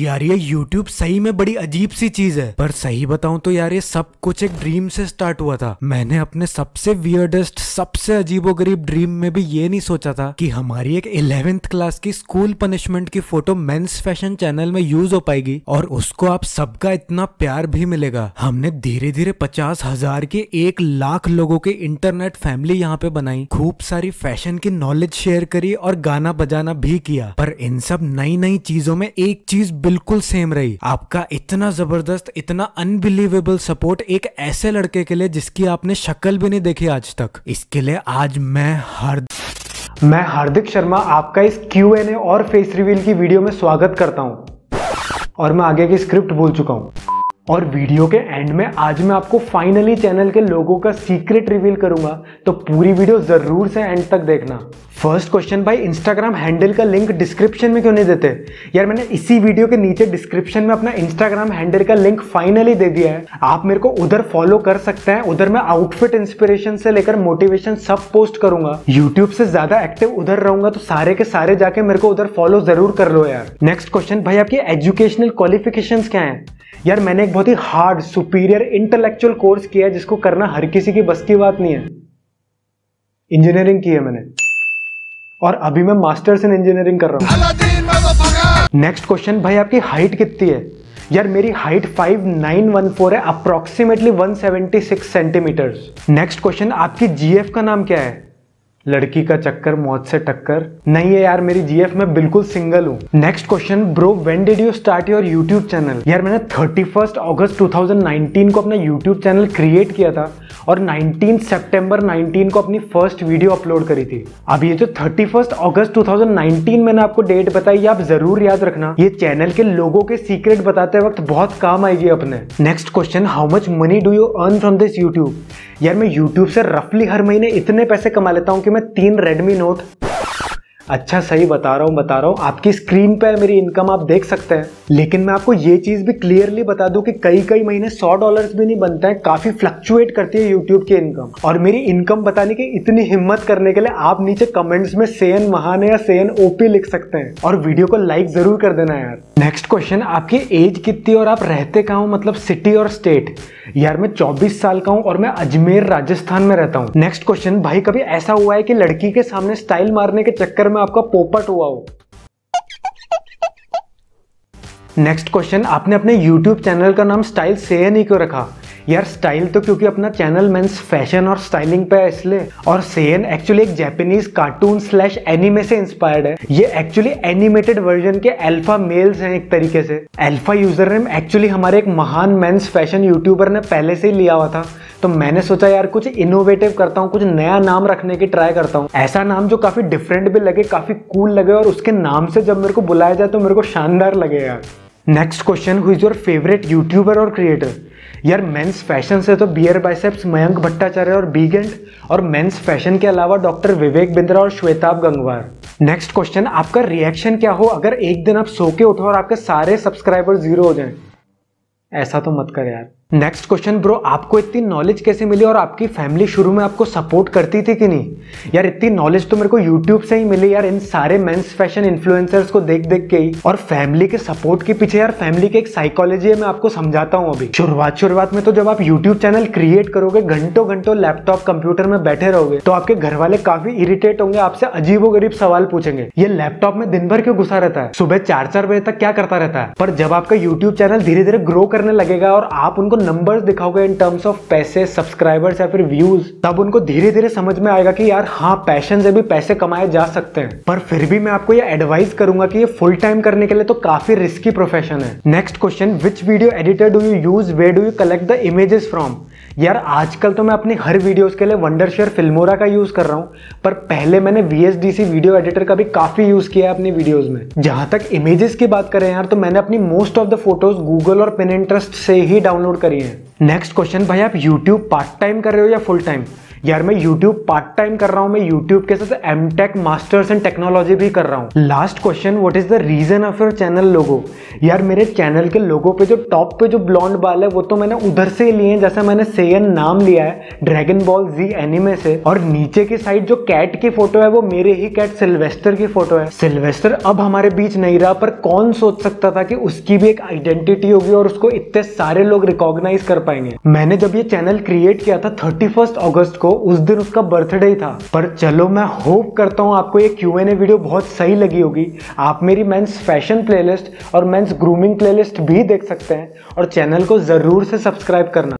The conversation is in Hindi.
यार ये YouTube सही में बड़ी अजीब सी चीज है, पर सही बताऊं तो यार ये सब कुछ एक ड्रीम से स्टार्ट हुआ था। मैंने अपने सबसे वियर्डेस्ट, सबसे अजीबोगरीब ड्रीम में भी ये नहीं सोचा था कि हमारी एक 11th क्लास की स्कूल पनिशमेंट की फोटो मेंस फैशन चैनल में यूज हो पाएगी और उसको आप सबका इतना प्यार भी मिलेगा। हमने धीरे धीरे 50,000 के 1 लाख लोगों के इंटरनेट फैमिली यहाँ पे बनाई, खूब सारी फैशन की नॉलेज शेयर करी और गाना बजाना भी किया। पर इन सब नई नई चीजों में एक चीज बिल्कुल सेम रही, आपका इतना जबरदस्त, इतना अनबिलीवेबल सपोर्ट एक ऐसे लड़के के लिए जिसकी आपने शक्ल भी नहीं देखी आज तक। इसके लिए आज मैं हार्दिक शर्मा आपका इस Q&A और फेस रिवील की वीडियो में स्वागत करता हूं। और मैं आगे की स्क्रिप्ट बोल चुका हूं और वीडियो के एंड में आज मैं आपको फाइनली चैनल के लोगों का सीक्रेट रिवील करूंगा, तो पूरी वीडियो जरूर से एंड तक देखना। फर्स्ट क्वेश्चन, भाई इंस्टाग्राम हैंडल का लिंक डिस्क्रिप्शन में क्यों नहीं देते? यार मैंने इसी वीडियो के नीचे डिस्क्रिप्शन में अपना इंस्टाग्राम हैंडल का लिंक फाइनली दे दिया है, आप मेरे को उधर फॉलो कर सकते हैं। उधर मैं आउटफिट इंस्पिरेशन से लेकर मोटिवेशन सब पोस्ट करूंगा। यूट्यूब से ज्यादा एक्टिव उधर रहूंगा, तो सारे के सारे जाके मेरे को उधर फॉलो जरूर कर लो यार। नेक्स्ट क्वेश्चन, भाई आपकी एजुकेशनल क्वालिफिकेशंस क्या है? यार मैंने एक बहुत ही हार्ड, सुपीरियर, इंटेलेक्चुअल कोर्स किया है जिसको करना हर किसी की बस की बात नहीं है। इंजीनियरिंग की है मैंने और अभी मैं मास्टर्स इन इंजीनियरिंग कर रहा हूँ। नेक्स्ट क्वेश्चन, भाई आपकी हाइट कितनी है? यार मेरी हाइट 5914 है, अप्रोक्सीमेटली 176 सेंटीमीटर्स। नेक्स्ट क्वेश्चन, आपकी जीएफ का नाम क्या है? लड़की का चक्कर मौत से टक्कर नहीं है यार, मेरी जीएफ में बिल्कुल सिंगल हूँ। Next question, bro when did you start your YouTube channel? यार मैंने 31 अगस्त 2019 को अपना यूट्यूब चैनल क्रिएट किया था और 19 सितंबर 2019 को अपनी फर्स्ट वीडियो अपलोड करी थी। अब ये जो 31 अगस्त 2019 मैंने आपको डेट बताई, आप जरूर याद रखना, ये चैनल के लोगों के सीक्रेट बताते वक्त बहुत काम आएगी अपने। Next question, how much money do you earn from this YouTube? यार मैं यूट्यूब से रफली हर महीने इतने पैसे कमा लेता हूँ कि मैं 3 Redmi Note, अच्छा सही बता रहा हूँ, आपकी स्क्रीन पे मेरी इनकम आप देख सकते हैं। लेकिन मैं आपको ये चीज़ भी क्लियरली बता दूँ कि कई महीने $100 भी नहीं बनता है, काफ़ी फ्लक्चुएट करती है यूट्यूब की इनकम। और मेरी इनकम बताने की इतनी हिम्मत करने के लिए आप नीचे कमेंट्स में सेन महाने या सेन ओपी लिख सकते हैं और वीडियो को लाइक ज़रूर कर देना यार। नेक्स्ट क्वेश्चन, आपकी एज कितनी और आप रहते कहाँ हो, मतलब सिटी और स्टेट? यार मैं 24 साल का हूँ और मैं अजमेर राजस्थान में रहता हूँ। नेक्स्ट क्वेश्चन, भाई कभी ऐसा हुआ है कि लड़की के सामने स्टाइल मारने के चक्कर में आपका पोपट हुआ हो? नेक्स्ट क्वेश्चन, आपने अपने यूट्यूब चैनल का नाम स्टाइल सैयन ही क्यों रखा? यार स्टाइल तो क्योंकि अपना चैनल मेंस फैशन और स्टाइलिंग पे है इसलिए, और सेयन एक्चुअली एक जापानीज कार्टून / एनिमे से इंस्पायर्ड है। ये एक्चुअली एनिमेटेड वर्जन के अल्फा मेल्स हैं एक तरीके से। अल्फा यूजर नेम एक्चुअली हमारे एक महान मेंस फैशन यूट्यूबर ने पहले से ही लिया हुआ था, तो मैंने सोचा यार कुछ इनोवेटिव करता हूँ, कुछ नया नाम रखने की ट्राई करता हूँ, ऐसा नाम जो काफी डिफरेंट भी लगे, काफी कूल लगे और उसके नाम से जब मेरे को बुलाया जाए तो मेरे को शानदार लगे यार। Next question, who is your favourite YouTuber और क्रिएटर? यार मेंस फैशन से तो बी बाइसेप्स, मयंक भट्टाचार्य और बीगेंड, और मेंस फैशन के अलावा डॉक्टर विवेक बिंद्रा और श्वेताब गंगवार। नेक्स्ट क्वेश्चन, आपका रिएक्शन क्या हो अगर एक दिन आप सो के उठो और आपके सारे सब्सक्राइबर 0 हो जाएं? ऐसा तो मत कर यार। नेक्स्ट क्वेश्चन, ब्रो आपको इतनी नॉलेज कैसे मिली और आपकी फैमिली शुरू में आपको सपोर्ट करती थी कि नहीं? यार इतनी नॉलेज तो मेरे को यूट्यूब से ही मिली यार, इन सारे मेंस फैशन इन्फ्लुएंसर्स को देख के ही, और फैमिली के सपोर्ट के पीछे यार फैमिली की एक साइकोलॉजी है, मैं आपको समझाता हूँ। अभी शुरुआत में तो जब आप यूट्यूब चैनल क्रिएट करोगे, घंटों लैपटॉप कंप्यूटर में बैठे रहोगे, तो आपके घर वाले काफी इरिटेट होंगे, आपसे अजीबोगरीब सवाल पूछेंगे, ये लैपटॉप में दिन भर क्यों घुसा रहता है, सुबह 4-4 बजे तक क्या करता रहता है। पर जब आपका यूट्यूब चैनल धीरे धीरे ग्रो करने लगेगा और आप उनको नंबर्स दिखाओगे इन टर्म्स ऑफ पैसे, सब्सक्राइबर्स या फिर व्यूज, तब उनको धीरे धीरे समझ में आएगा कि यार हाँ पैशन से भी पैसे कमाए जा सकते हैं। पर फिर भी मैं आपको ये एडवाइस करूंगा कि ये फुल टाइम करने के लिए तो काफी रिस्की प्रोफेशन है। Next question, which video editor do you use, where do you collect the images from? यार आजकल तो मैं अपनी हर वीडियोस के लिए वंडरशेयर फिल्मोरा का यूज़ कर रहा हूँ, पर पहले मैंने VSDC वीडियो एडिटर का भी काफ़ी यूज़ किया है अपनी वीडियोस में। जहाँ तक इमेजेस की बात करें यार, तो मैंने अपनी most of the photos Google और पिन इंटरेस्ट से ही डाउनलोड करी हैं। नेक्स्ट क्वेश्चन, भाई आप यूट्यूब पार्ट टाइम कर रहे हो या फुल टाइम? यार मैं यूट्यूब पार्ट टाइम कर रहा हूँ, मैं यूट्यूब के साथ एमटेक मास्टर्स इन टेक्नोलॉजी भी कर रहा हूँ। Last question, what is the reason of your channel logo? यार मेरे चैनल के लोगो पे जो टॉप पे जो ब्लॉन्ड बाल है वो तो मैंने उधर से लिए हैं, जैसे मैंने सेयन नाम लिया है ड्रैगन बॉल जी एनिमे से। और नीचे की साइड जो कैट की फोटो है वो मेरे ही कैट सिल्वेस्टर की फोटो है। सिल्वेस्टर अब हमारे बीच नहीं रहा, पर कौन सोच सकता था कि उसकी भी एक आइडेंटिटी होगी और उसको इतने सारे लोग रिकॉग्नाइज कर पाएंगे। मैंने जब ये चैनल क्रिएट किया था 31 अगस्त को, उस दिन उसका बर्थडे था। पर चलो मैं होप करता हूँ आपको ये Q&A वीडियो बहुत सही लगी होगी। आप मेरी मेंस फैशन प्लेलिस्ट और मेंस ग्रूमिंग प्लेलिस्ट भी देख सकते हैं और चैनल को जरूर से सब्सक्राइब करना।